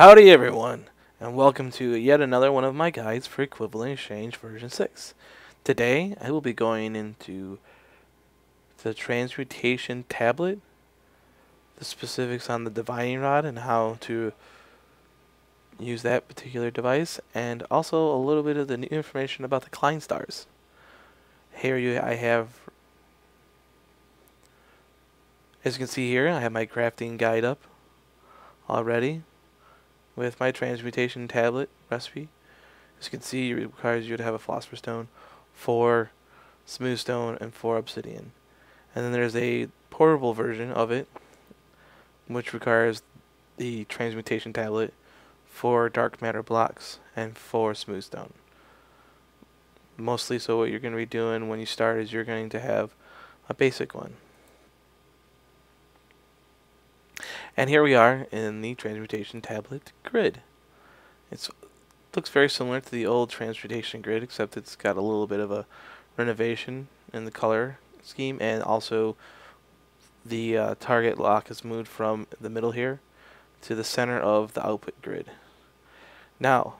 Howdy everyone, and welcome to yet another one of my guides for Equivalent Exchange version 6. Today, I will be going into the Transmutation Tablet, the specifics on the Divining Rod and how to use that particular device, and also a little bit of the new information about the Klein stars. As you can see here, I have my crafting guide up already, with my Transmutation Tablet recipe. As you can see, it requires you to have a philosopher's stone, 4 smooth stone, and 4 obsidian. And then there's a portable version of it, which requires the Transmutation Tablet, 4 dark matter blocks, and 4 smooth stone. Mostly, so what you're going to be doing when you start is you're going to have a basic one. And here we are in the Transmutation Tablet grid. It looks very similar to the old Transmutation grid, except it's got a little bit of a renovation in the color scheme, and also the target lock is moved from the middle here to the center of the output grid. Now,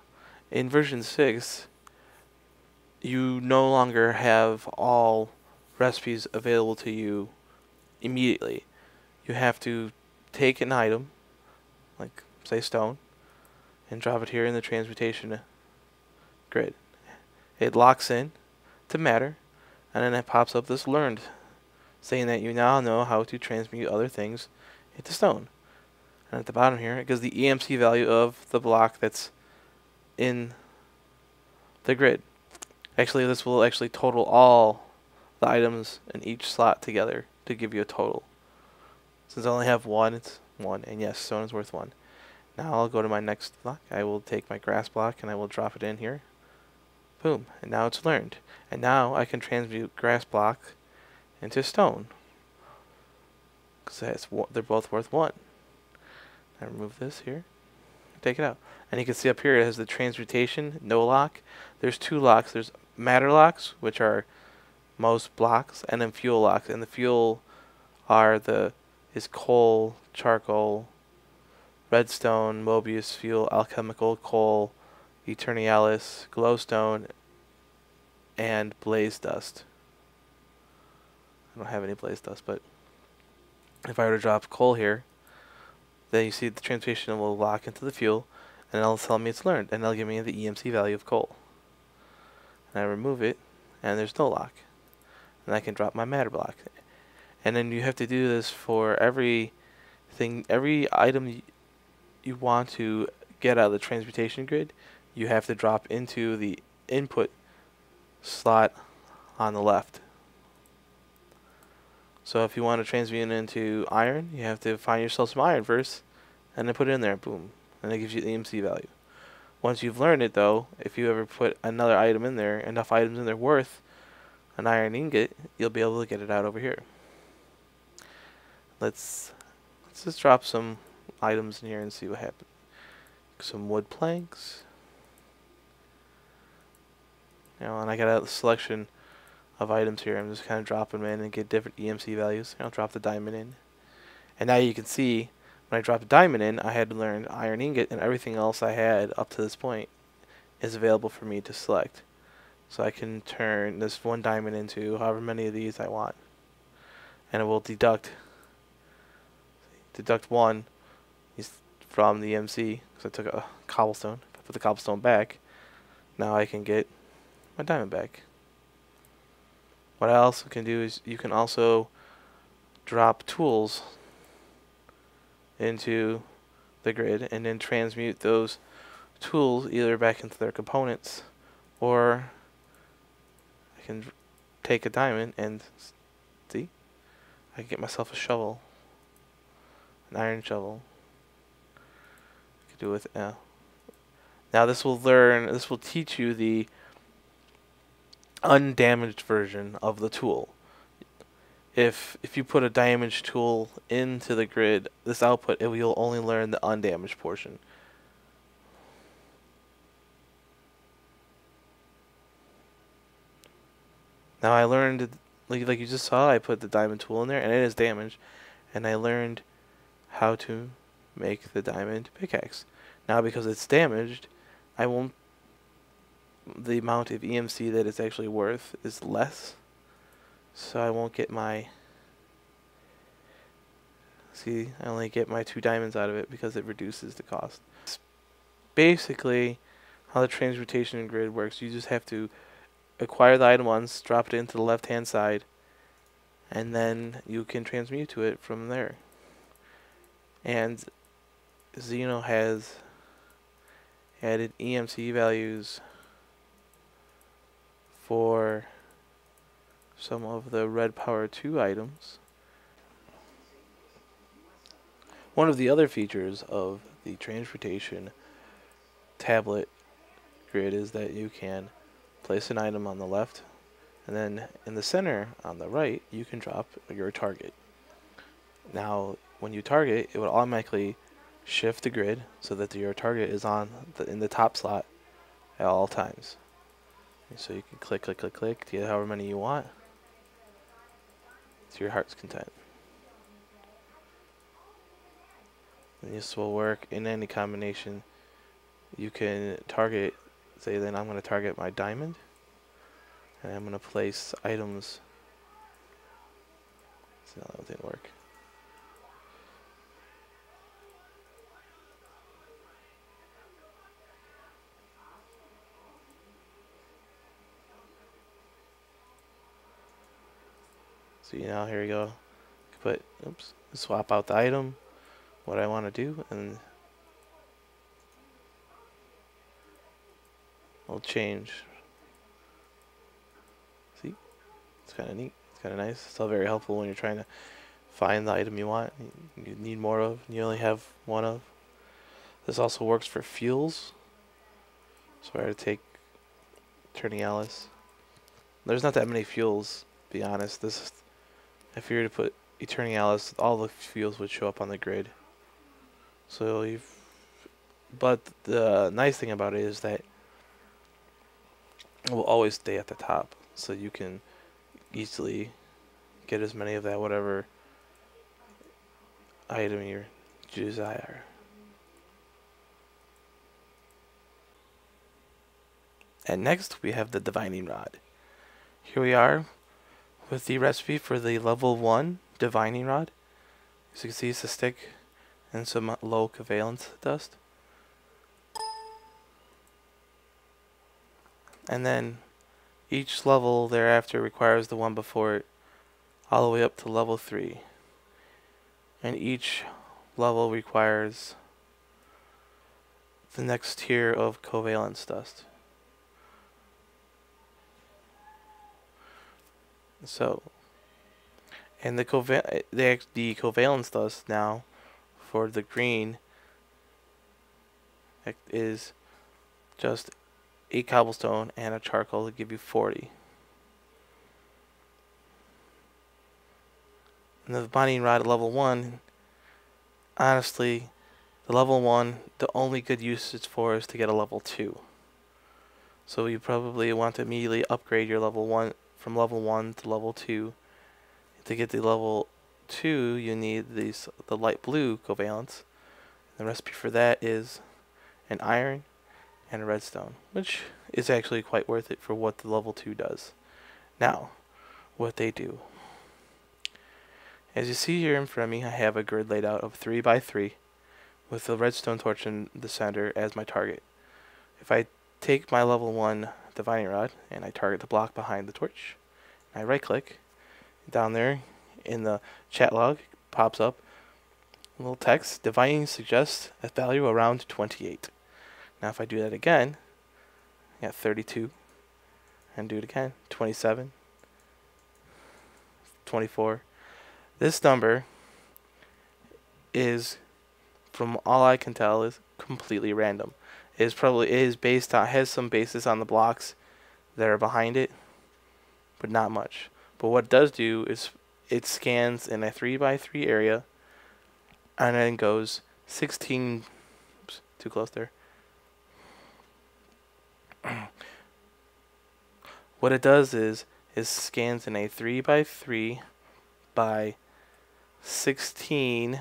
in version 6, you no longer have all recipes available to you immediately. You have to take an item, like say stone, and drop it here in the Transmutation grid. It locks in to matter, and then it pops up this learned, saying that you now know how to transmute other things into stone. And at the bottom here, it gives the EMC value of the block that's in the grid. Actually, this will actually total all the items in each slot together to give you a total. Since I only have 1, it's 1, and yes, stone is worth 1. Now I'll go to my next block. I will take my grass block and I will drop it in here. Boom, and now it's learned. And now I can transmute grass block into stone, because they're both worth 1. I remove this here, take it out. And you can see up here it has the transmutation, no lock. There's 2 locks. There's matter locks, which are most blocks, and then fuel locks. And the fuel is coal, charcoal, redstone, mobius fuel, alchemical coal, Eternalis, glowstone, and blaze dust. I don't have any blaze dust, but if I were to drop coal here, then you see the transmutation will lock into the fuel, and it'll tell me it's learned, and it'll give me the EMC value of coal. And I remove it, and there's no lock. And I can drop my matter block. And then you have to do this for every item you want to get out of the transmutation grid. You have to drop into the input slot on the left. So if you want to transmute into iron, you have to find yourself some iron first, and then put it in there, boom, and it gives you the EMC value. Once you've learned it though, if you ever put another item in there, enough items in there worth an iron ingot, you'll be able to get it out over here. Let's just drop some items in here and see what happens. Some wood planks. Now, and I got a selection of items here. I'm just kind of dropping them in and get different EMC values. I'll drop the diamond in. And now you can see when I dropped the diamond in, I had learned iron ingot, and everything else I had up to this point is available for me to select. So I can turn this one diamond into however many of these I want. And it will deduct 1 is from the EMC, because I took a cobblestone. If I put the cobblestone back, now I can get my diamond back. What I also can do is you can also drop tools into the grid and then transmute those tools either back into their components, or I can take a diamond and see, I can get myself a shovel. An iron shovel. I could do with now this will teach you the undamaged version of the tool. If you put a damaged tool into the grid, this output, it will only learn the undamaged portion. Now I learned, like you just saw, I put the diamond tool in there and it is damaged, and I learned how to make the diamond pickaxe. Now because it's damaged, I won't, the amount of EMC that it's actually worth is less, so I won't get my, see, I only get my 2 diamonds out of it because it reduces the cost. It's basically how the transmutation grid works. You just have to acquire the item once, drop it into the left hand side, and then you can transmute to it from there. And Xeno has added EMC values for some of the Red Power 2 items. One of the other features of the Transmutation Tablet grid is that you can place an item on the left, and then in the center on the right you can drop your target. Now when you target, it will automatically shift the grid so that your target is on in the top slot at all times. So you can click, click, click, click to get however many you want to your heart's content. And this will work in any combination. You can target, say then I'm going to target my diamond, and I'm going to place items. So that didn't work. So you know, here we go. Put, oops, swap out the item, what I want to do, and I'll change. See, it's kind of neat. It's kind of nice. It's all very helpful when you're trying to find the item you want, you need more of, and you only have one of. This also works for fuels. So I had to take Eternalis. There's not that many fuels, to be honest. This, if you were to put Eternalis, all the fuels would show up on the grid. So you've, but the nice thing about it is that it will always stay at the top, so you can easily get as many of that whatever item you desire. And next we have the Divining Rod. Here we are with the recipe for the level 1 Divining Rod. As you can see, it's a stick and some low covalence dust. And then each level thereafter requires the one before it, all the way up to level 3. And each level requires the next tier of covalence dust. So, and the covalence dust now for the green is just 8 cobblestone and a charcoal to give you 40. And the Divining Rod at level 1, honestly, the level 1, the only good use it's for is to get a level 2. So you probably want to immediately upgrade your level 1 from level 1 to level 2. To get the level 2, you need the light blue covalence. The recipe for that is an iron and a redstone, which is actually quite worth it for what the level 2 does. Now, what they do. As you see here in front of me, I have a grid laid out of 3 by 3 with the redstone torch in the center as my target. If I take my level 1 Divining Rod and I target the block behind the torch, and I right click, down there in the chat log pops up a little text, divining suggests a value around 28. Now if I do that again, I got 32, and do it again, 27, 24. This number is, from all I can tell, is completely random. It is probably, it is based on, has some basis on the blocks that are behind it, but not much. But what it does do is it scans in a 3 by 3 area, and then goes 16, oops, too close there. What it does is scans in a 3 by 3 by 16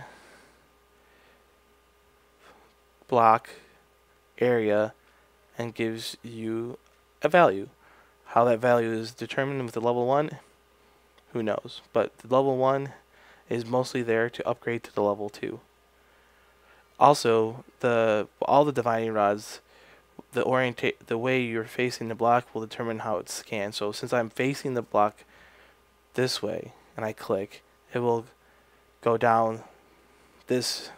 block area and gives you a value. How that value is determined with the level 1, who knows, but the level 1 is mostly there to upgrade to the level 2. Also, all the divining rods, the way you're facing the block will determine how it's scanned. So since I'm facing the block this way and I click, it will go down this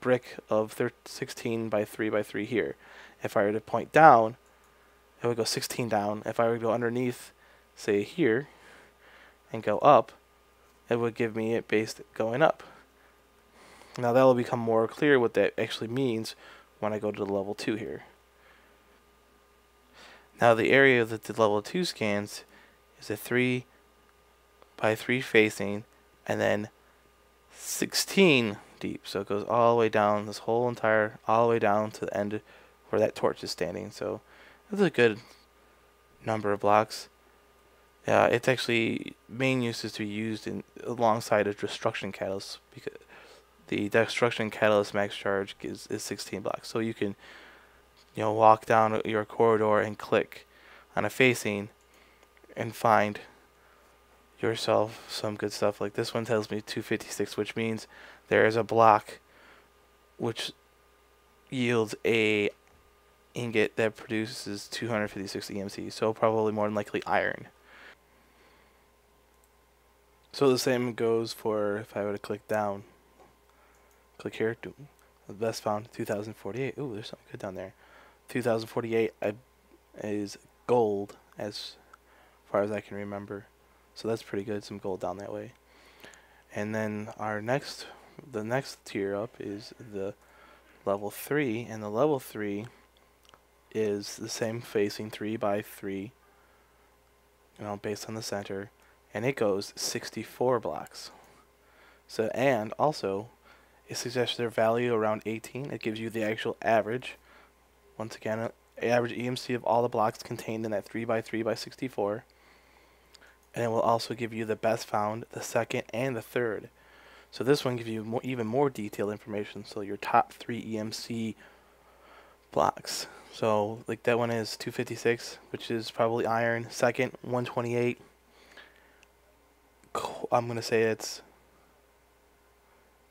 brick of 16 by 3 by 3 here. If I were to point down, it would go 16 down. If I were to go underneath, say here, and go up, it would give me it based going up. Now that will become more clear what that actually means when I go to the level 2 here. Now the area that the level 2 scans is a 3 by 3 facing and then 16 deep. So it goes all the way down, this whole entire, all the way down to the end where that torch is standing. So that's a good number of blocks. It's actually main use is to be used in alongside a destruction catalyst, because the destruction catalyst max charge is 16 blocks. So you can, you know, walk down your corridor and click on a facing and find yourself some good stuff. Like this one tells me 256, which means there is a block which yields a ingot that produces 256 EMC, so probably more than likely iron. So the same goes for if I were to click down, click here, the best found 2048. Ooh, there's something good down there. 2048 is gold as far as I can remember, so that's pretty good. Some gold down that way, and then the next tier up is the level 3, and the level 3 is the same facing 3 by 3, you know, based on the center, and it goes 64 blocks. So and also it suggests their value around 18. It gives you the actual average. Once again, average EMC of all the blocks contained in that 3 by 3 by 64, and it will also give you the best found, the second, and the third. So this one gives you more, even more detailed information. So your top 3 EMC blocks. So like that one is 256, which is probably iron. Second, 128. I'm gonna say it's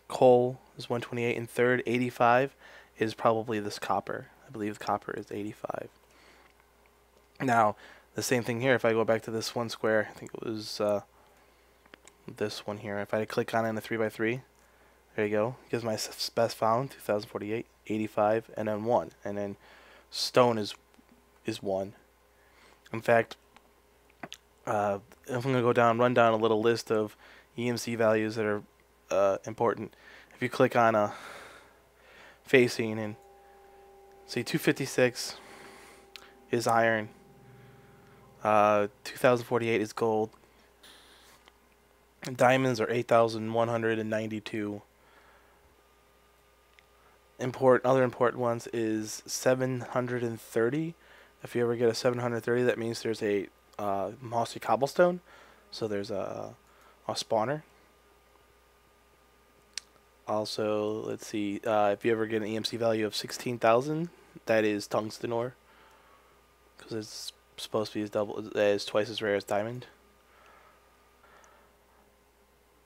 coal is 128, and third, 85, is probably this copper. I believe copper is 85. Now the same thing here. If I go back to this one square, I think it was this one here. If I click on it in a 3 by 3, there you go. It gives my best found 2048, 85, and then 1, and then stone is 1. In fact, I'm gonna go down, run down a little list of EMC values that are important. If you click on a facing and see 256 is iron, 2048 is gold, diamonds are 8,192. Other important ones is 730. If you ever get a 730, that means there's a mossy cobblestone, so there's a spawner. Also, let's see, if you ever get an EMC value of 16,000, that is tungsten ore, because it's supposed to be as twice as rare as diamond.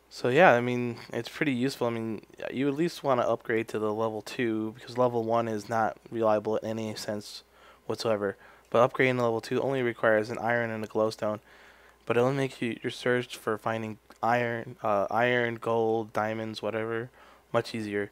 So yeah, I mean, it's pretty useful. I mean, you at least want to upgrade to the level 2, because level 1 is not reliable in any sense whatsoever. But upgrading to level 2 only requires an iron and a glowstone, but it'll make your search for finding iron, gold, diamonds, whatever, much easier.